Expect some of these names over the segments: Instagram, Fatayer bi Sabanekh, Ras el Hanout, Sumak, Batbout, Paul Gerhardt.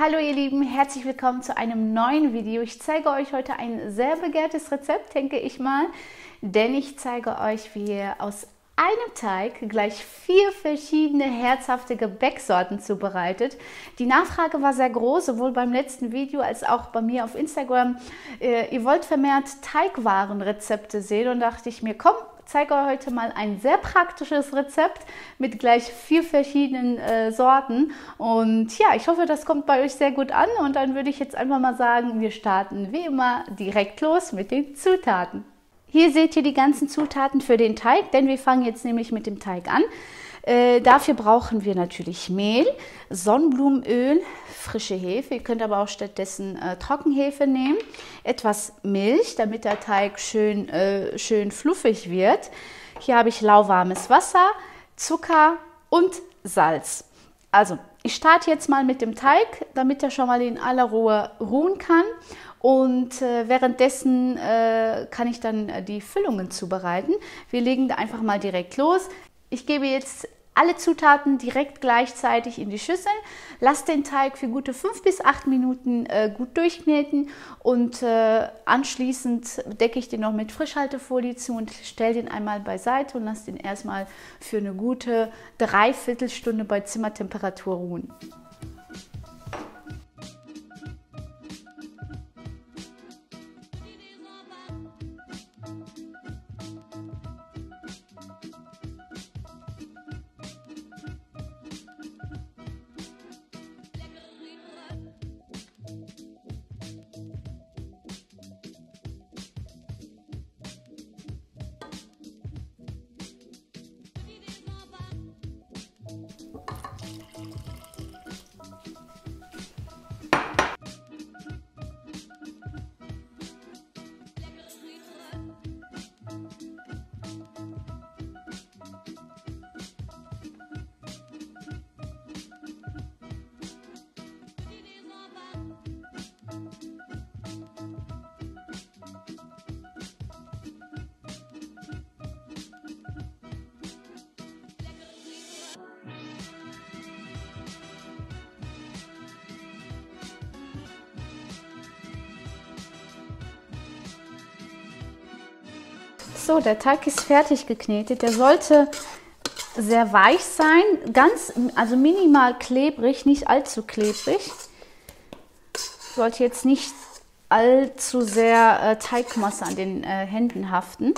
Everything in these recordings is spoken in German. Hallo ihr Lieben, herzlich willkommen zu einem neuen Video. Ich zeige euch heute ein sehr begehrtes Rezept, denke ich mal, denn ich zeige euch, wie ihr aus einem Teig gleich 4 verschiedene herzhafte Gebäcksorten zubereitet. Die Nachfrage war sehr groß, sowohl beim letzten Video als auch bei mir auf Instagram. Ihr wollt vermehrt Teigwarenrezepte sehen und dachte ich mir, komm, zeige euch heute mal ein sehr praktisches Rezept mit gleich 4 verschiedenen Sorten. Und ja, ich hoffe, das kommt bei euch sehr gut an. Und dann würde ich jetzt einfach mal sagen, wir starten wie immer direkt los mit den Zutaten. Hier seht ihr die ganzen Zutaten für den Teig, denn wir fangen jetzt nämlich mit dem Teig an. Dafür brauchen wir natürlich Mehl, Sonnenblumenöl, frische Hefe. Ihr könnt aber auch stattdessen Trockenhefe nehmen. Etwas Milch, damit der Teig schön fluffig wird. Hier habe ich lauwarmes Wasser, Zucker und Salz. Also, ich starte jetzt mal mit dem Teig, damit er schon mal in aller Ruhe ruhen kann. Und währenddessen kann ich dann die Füllungen zubereiten. Wir legen da einfach mal direkt los. Ich gebe jetzt alle Zutaten direkt gleichzeitig in die Schüssel. Lass den Teig für gute 5 bis 8 Minuten gut durchkneten und anschließend decke ich den noch mit Frischhaltefolie zu und stelle den einmal beiseite und lasse den erstmal für eine gute 3/4 Stunde bei Zimmertemperatur ruhen. So, der Teig ist fertig geknetet. Der sollte sehr weich sein, also minimal klebrig, nicht allzu klebrig. Sollte jetzt nicht allzu sehr Teigmasse an den Händen haften.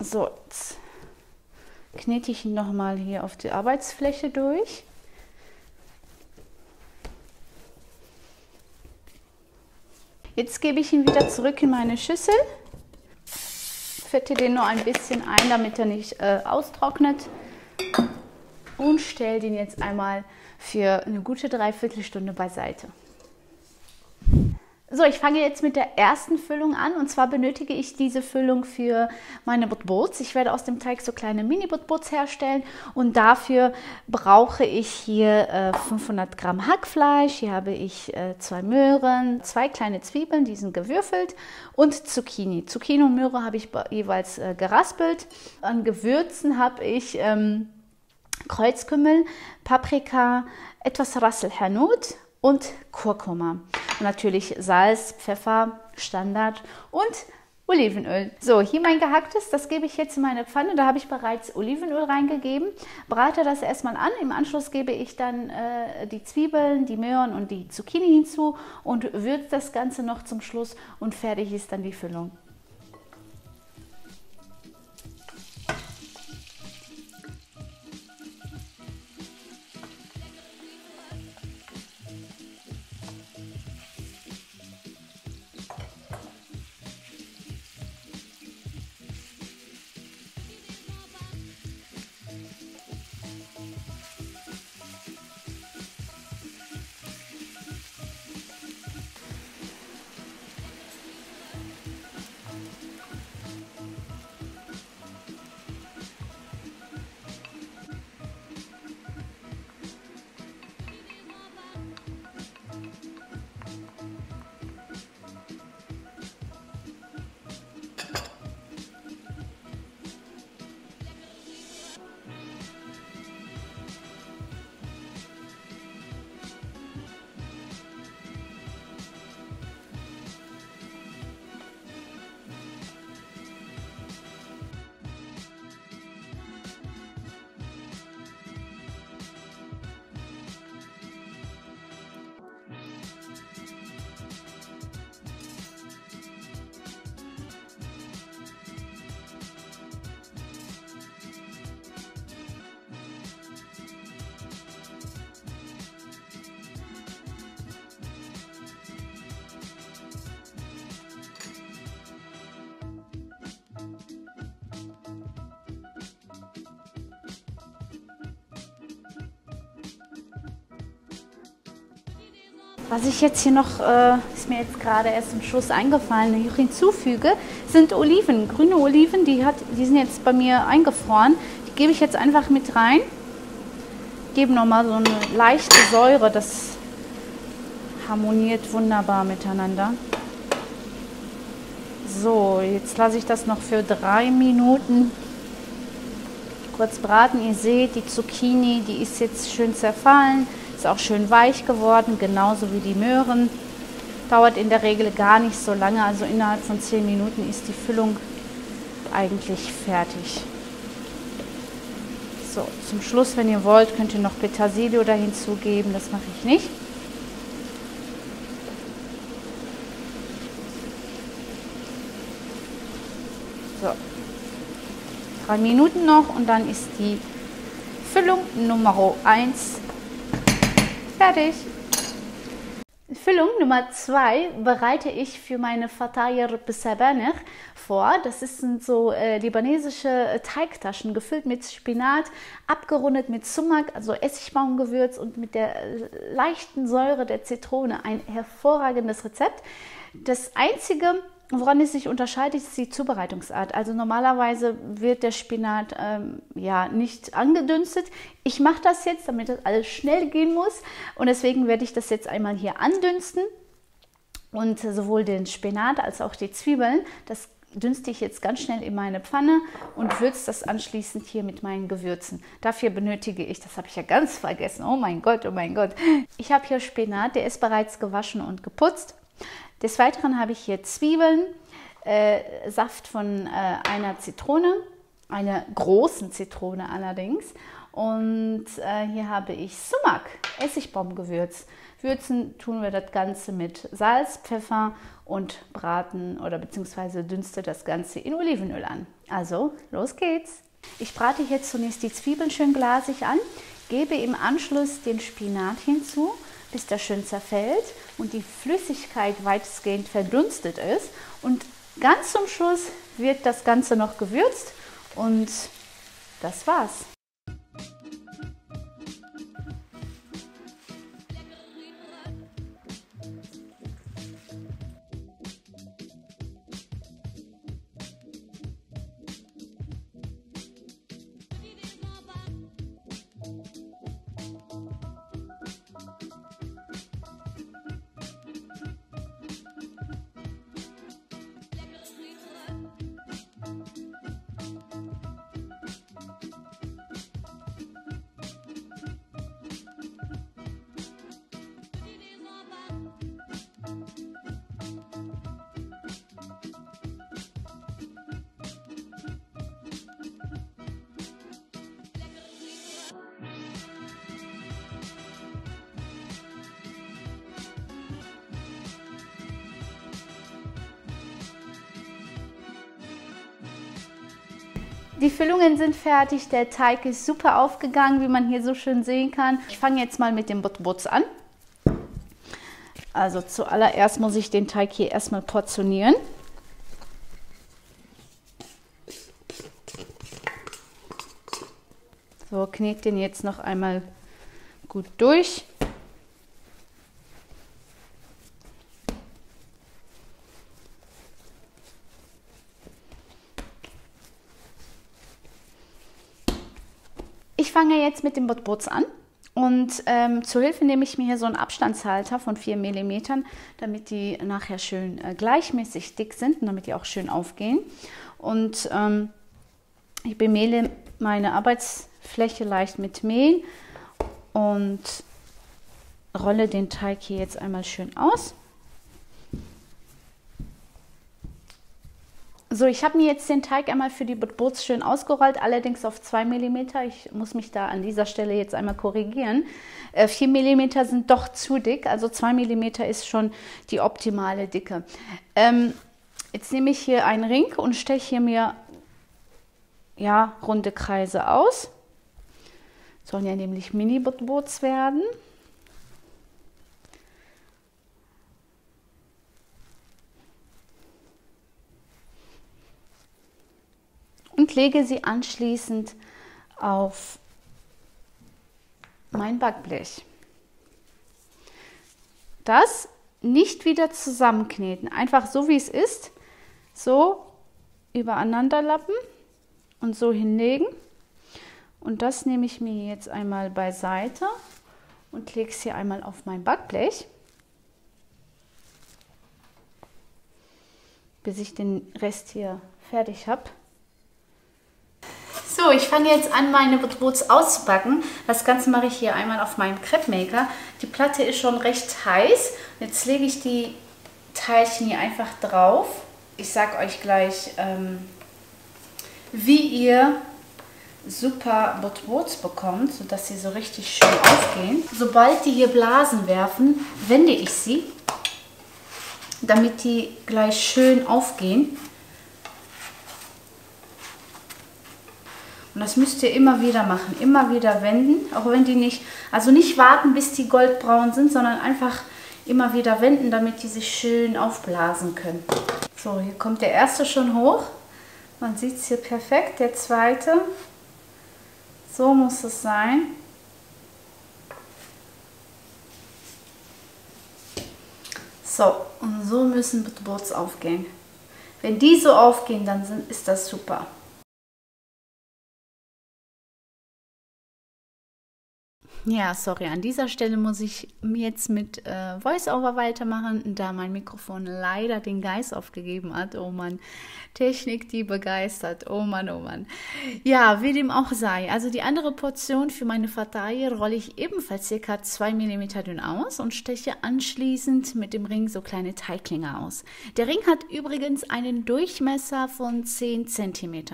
So, jetzt knete ich ihn nochmal hier auf die Arbeitsfläche durch. Jetzt gebe ich ihn wieder zurück in meine Schüssel, fette den nur ein bisschen ein, damit er nicht austrocknet und stelle den jetzt einmal für eine gute 3/4 Stunde beiseite. So, ich fange jetzt mit der ersten Füllung an und zwar benötige ich diese Füllung für meine Batbouts. Ich werde aus dem Teig so kleine Mini-Batbouts herstellen und dafür brauche ich hier 500 Gramm Hackfleisch, hier habe ich 2 Möhren, 2 kleine Zwiebeln, die sind gewürfelt und Zucchini. Zucchini und Möhre habe ich jeweils geraspelt. An Gewürzen habe ich Kreuzkümmel, Paprika, etwas Ras el Hanout und Kurkuma. Natürlich Salz, Pfeffer, Standard und Olivenöl. So, hier mein Gehacktes, das gebe ich jetzt in meine Pfanne. Da habe ich bereits Olivenöl reingegeben. Brate das erstmal an. Im Anschluss gebe ich dann die Zwiebeln, die Möhren und die Zucchini hinzu und würze das Ganze noch zum Schluss und fertig ist dann die Füllung. Was ich jetzt hier noch, ist mir jetzt gerade erst zum Schluss eingefallen, hinzufüge, sind Oliven. Grüne Oliven, die sind jetzt bei mir eingefroren. Die gebe ich jetzt einfach mit rein. Gebe nochmal so eine leichte Säure, das harmoniert wunderbar miteinander. So, jetzt lasse ich das noch für 3 Minuten kurz braten. Ihr seht, die Zucchini, die ist jetzt schön zerfallen, ist auch schön weich geworden, genauso wie die Möhren. Dauert in der Regel gar nicht so lange, also innerhalb von 10 Minuten ist die Füllung eigentlich fertig. So, zum Schluss, wenn ihr wollt, könnt ihr noch Petersilie da hinzugeben, das mache ich nicht. So, 3 Minuten noch und dann ist die Füllung Nummer 1 fertig. Füllung Nummer 2 bereite ich für meine Fatayer bi Sabanekh vor. Das sind so libanesische Teigtaschen, gefüllt mit Spinat, abgerundet mit Sumak, also Essigbaumgewürz und mit der leichten Säure der Zitrone. Ein hervorragendes Rezept. Das einzige, woran es sich unterscheidet, ist die Zubereitungsart. Also normalerweise wird der Spinat ja nicht angedünstet. Ich mache das jetzt, damit das alles schnell gehen muss. Und deswegen werde ich das jetzt einmal hier andünsten. Und sowohl den Spinat als auch die Zwiebeln, das dünste ich jetzt ganz schnell in meine Pfanne und würze das anschließend hier mit meinen Gewürzen. Dafür benötige ich, das habe ich ja ganz vergessen, oh mein Gott. Ich habe hier Spinat, der ist bereits gewaschen und geputzt. Des Weiteren habe ich hier Zwiebeln, Saft von einer Zitrone, einer großen Zitrone allerdings. Und hier habe ich Sumak, Essigbaumgewürz. Würzen tun wir das Ganze mit Salz, Pfeffer und braten oder beziehungsweise dünste das Ganze in Olivenöl an. Also, los geht's! Ich brate jetzt zunächst die Zwiebeln schön glasig an, gebe im Anschluss den Spinat hinzu, bis der schön zerfällt und die Flüssigkeit weitestgehend verdunstet ist. Und ganz zum Schluss wird das Ganze noch gewürzt und das war's. Die Füllungen sind fertig, der Teig ist super aufgegangen, wie man hier so schön sehen kann. Ich fange jetzt mal mit dem Batbout an. Also zuallererst muss ich den Teig hier erstmal portionieren. So, knete den jetzt noch einmal gut durch. Ich fange jetzt mit dem Batbout an und zur Hilfe nehme ich mir hier so einen Abstandshalter von 4 mm, damit die nachher schön gleichmäßig dick sind und damit die auch schön aufgehen. Und ich bemehle meine Arbeitsfläche leicht mit Mehl und rolle den Teig hier jetzt einmal schön aus. So, ich habe mir jetzt den Teig einmal für die Batbouts schön ausgerollt, allerdings auf 2 mm. Ich muss mich da an dieser Stelle jetzt einmal korrigieren. 4 mm sind doch zu dick, also 2 mm ist schon die optimale Dicke. Jetzt nehme ich hier einen Ring und steche hier mir ja, runde Kreise aus. Das sollen ja nämlich Mini-Batbouts werden. Und lege sie anschließend auf mein Backblech. das nicht wieder zusammenkneten. Einfach so, wie es ist, so übereinander lappen und so hinlegen. Und das nehme ich mir jetzt einmal beiseite und lege es hier einmal auf mein Backblech, bis ich den Rest hier fertig habe. So, ich fange jetzt an, meine Batbouts auszubacken. Das Ganze mache ich hier einmal auf meinem Crepe-Maker. Die Platte ist schon recht heiß. Jetzt lege ich die Teilchen hier einfach drauf. Ich sage euch gleich, wie ihr super Batbouts bekommt, sodass sie so richtig schön aufgehen. Sobald die hier Blasen werfen, wende ich sie, damit die gleich schön aufgehen. Und das müsst ihr immer wieder machen, immer wieder wenden, auch wenn die nicht, also nicht warten, bis die goldbraun sind, sondern einfach immer wieder wenden, damit die sich schön aufblasen können. So, hier kommt der erste schon hoch. Man sieht es hier perfekt, der zweite. So muss es sein. So, und so müssen Batbouts aufgehen. Wenn die so aufgehen, dann ist das super. Ja, sorry, an dieser Stelle muss ich jetzt mit Voice-Over weitermachen, da mein Mikrofon leider den Geist aufgegeben hat. Oh Mann, Technik, die begeistert. Oh Mann, oh Mann. Ja, wie dem auch sei. Also die andere Portion für meine Fatayer rolle ich ebenfalls ca. 2 mm dünn aus und steche anschließend mit dem Ring so kleine Teiglinge aus. Der Ring hat übrigens einen Durchmesser von 10 cm.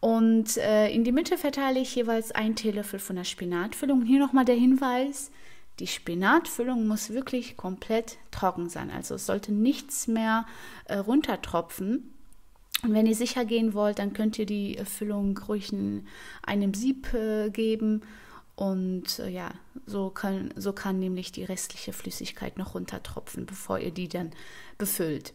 Und in die Mitte verteile ich jeweils einen Teelöffel von der Spinatfüllung. Hier nochmal der Hinweis, die Spinatfüllung muss wirklich komplett trocken sein. Also es sollte nichts mehr runtertropfen. Und wenn ihr sicher gehen wollt, dann könnt ihr die Füllung ruhig in einem Sieb geben. Und ja, so kann nämlich die restliche Flüssigkeit noch runtertropfen, bevor ihr die dann befüllt.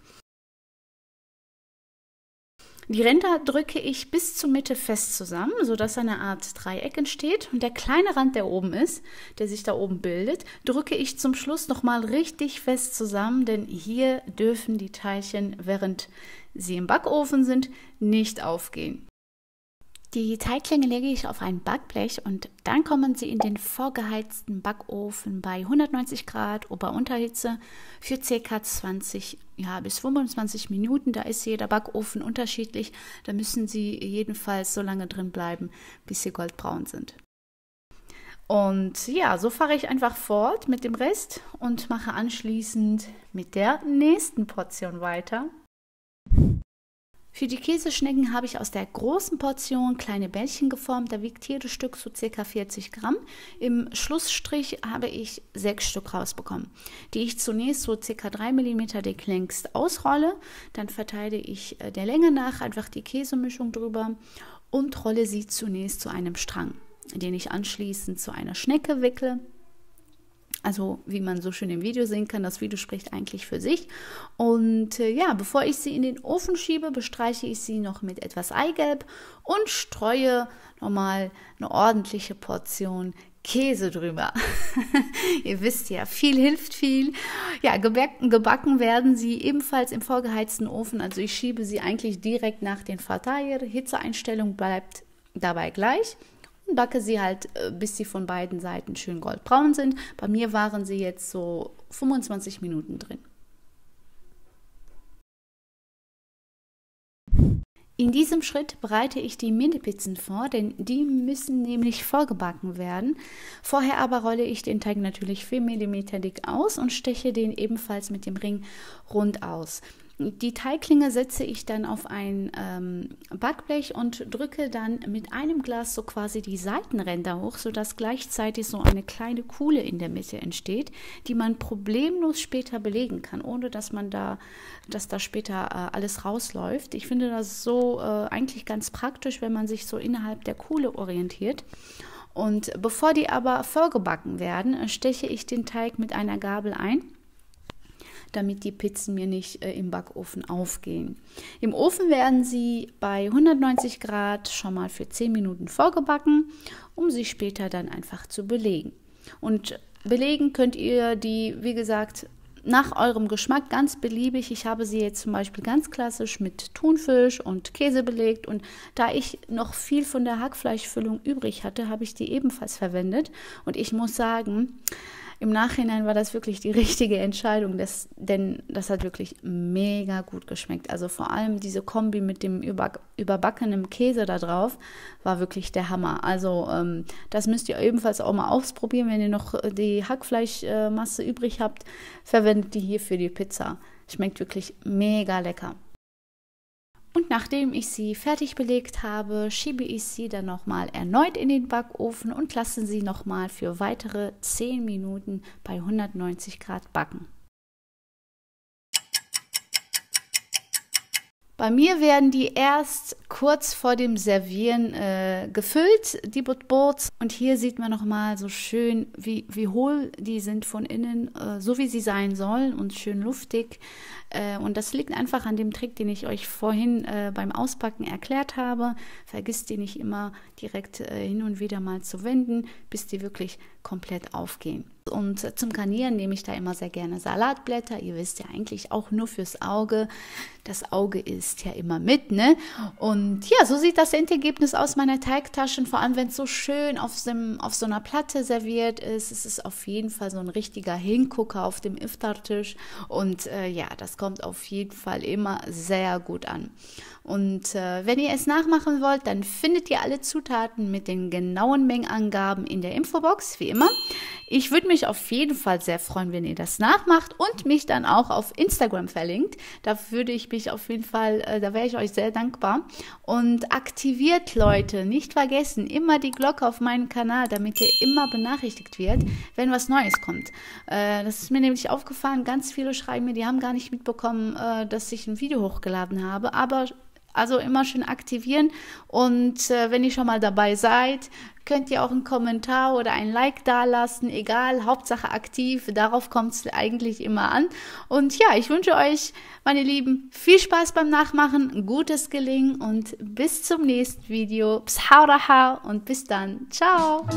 Die Ränder drücke ich bis zur Mitte fest zusammen, sodass eine Art Dreieck entsteht. Und der kleine Rand, der oben ist, der sich da oben bildet, drücke ich zum Schluss nochmal richtig fest zusammen, denn hier dürfen die Teilchen, während sie im Backofen sind, nicht aufgehen. Die Teiglinge lege ich auf ein Backblech und dann kommen sie in den vorgeheizten Backofen bei 190 Grad Ober-Unterhitze für ca. 20 bis 25 Minuten. Da ist jeder Backofen unterschiedlich, da müssen sie jedenfalls so lange drin bleiben, bis sie goldbraun sind. Und ja, so fahre ich einfach fort mit dem Rest und mache anschließend mit der nächsten Portion weiter. Für die Käseschnecken habe ich aus der großen Portion kleine Bällchen geformt. Da wiegt jedes Stück so ca. 40 Gramm. Im Schlussstrich habe ich 6 Stück rausbekommen, die ich zunächst so ca. 3 mm dick längst ausrolle. Dann verteile ich der Länge nach einfach die Käsemischung drüber und rolle sie zunächst zu einem Strang, den ich anschließend zu einer Schnecke wickle. Also wie man so schön im Video sehen kann, das Video spricht eigentlich für sich. Und ja, bevor ich sie in den Ofen schiebe, bestreiche ich sie noch mit etwas Eigelb und streue nochmal eine ordentliche Portion Käse drüber. Ihr wisst ja, viel hilft viel. Ja, gebacken werden sie ebenfalls im vorgeheizten Ofen. Also ich schiebe sie eigentlich direkt nach den Fatayer. Hitzeeinstellung bleibt dabei gleich. Backe sie halt, bis sie von beiden Seiten schön goldbraun sind. Bei mir waren sie jetzt so 25 Minuten drin. In diesem Schritt bereite ich die Mini-Pizzen vor, denn die müssen nämlich vorgebacken werden. Vorher aber rolle ich den Teig natürlich 4 mm dick aus und steche den ebenfalls mit dem Ring rund aus. Die Teiglinge setze ich dann auf ein Backblech und drücke dann mit einem Glas so quasi die Seitenränder hoch, sodass gleichzeitig so eine kleine Kuhle in der Mitte entsteht, die man problemlos später belegen kann, ohne dass da später alles rausläuft. Ich finde das so eigentlich ganz praktisch, wenn man sich so innerhalb der Kuhle orientiert. Und bevor die aber vorgebacken werden, steche ich den Teig mit einer Gabel ein, damit die Pizzen mir nicht im Backofen aufgehen. Im Ofen werden sie bei 190 Grad schon mal für 10 Minuten vorgebacken, um sie später dann einfach zu belegen. Und Belegen könnt ihr die, wie gesagt, nach eurem Geschmack ganz beliebig. Ich habe sie jetzt zum Beispiel ganz klassisch mit Thunfisch und Käse belegt. Und da ich noch viel von der Hackfleischfüllung übrig hatte, habe ich die ebenfalls verwendet. Und ich muss sagen, im Nachhinein war das wirklich die richtige Entscheidung, denn das hat wirklich mega gut geschmeckt. Also vor allem diese Kombi mit dem überbackenen Käse da drauf war wirklich der Hammer. Also das müsst ihr ebenfalls auch mal ausprobieren. Wenn ihr noch die Hackfleischmasse übrig habt, verwendet die hier für die Pizza. Schmeckt wirklich mega lecker. Und nachdem ich sie fertig belegt habe, schiebe ich sie dann nochmal erneut in den Backofen und lasse sie nochmal für weitere 10 Minuten bei 190 Grad backen. Bei mir werden die erst kurz vor dem Servieren gefüllt, die Batbouts. Und hier sieht man nochmal so schön, wie hohl die sind von innen, so wie sie sein sollen und schön luftig. Und das liegt einfach an dem Trick, den ich euch vorhin beim Auspacken erklärt habe. Vergisst die nicht immer direkt hin und wieder mal zu wenden, bis die wirklich komplett aufgehen. Und zum Garnieren nehme ich da immer sehr gerne Salatblätter. Ihr wisst ja eigentlich auch nur fürs Auge. Das Auge isst ja immer mit, ne? Und ja, so sieht das Endergebnis aus meiner Teigtaschen. Vor allem, wenn es so schön auf so einer Platte serviert ist. Es ist auf jeden Fall so ein richtiger Hingucker auf dem Iftar-Tisch. Und ja, das kommt auf jeden Fall immer sehr gut an. Und wenn ihr es nachmachen wollt, dann findet ihr alle Zutaten mit den genauen Mengenangaben in der Infobox, wie immer. Ich würde mich auf jeden Fall sehr freuen, wenn ihr das nachmacht und mich dann auch auf Instagram verlinkt. Da würde ich mich auf jeden Fall, da wäre ich euch sehr dankbar. Und aktiviert, Leute, nicht vergessen, immer die Glocke auf meinem Kanal, damit ihr immer benachrichtigt wird, wenn was Neues kommt. Das ist mir nämlich aufgefallen, ganz viele schreiben mir, die haben gar nicht mitbekommen, dass ich ein Video hochgeladen habe, aber also immer schön aktivieren und wenn ihr schon mal dabei seid, könnt ihr auch einen Kommentar oder ein Like dalassen, egal, Hauptsache aktiv, darauf kommt es eigentlich immer an. Und ja, ich wünsche euch, meine Lieben, viel Spaß beim Nachmachen, gutes Gelingen und bis zum nächsten Video. Psharaha und bis dann. Ciao!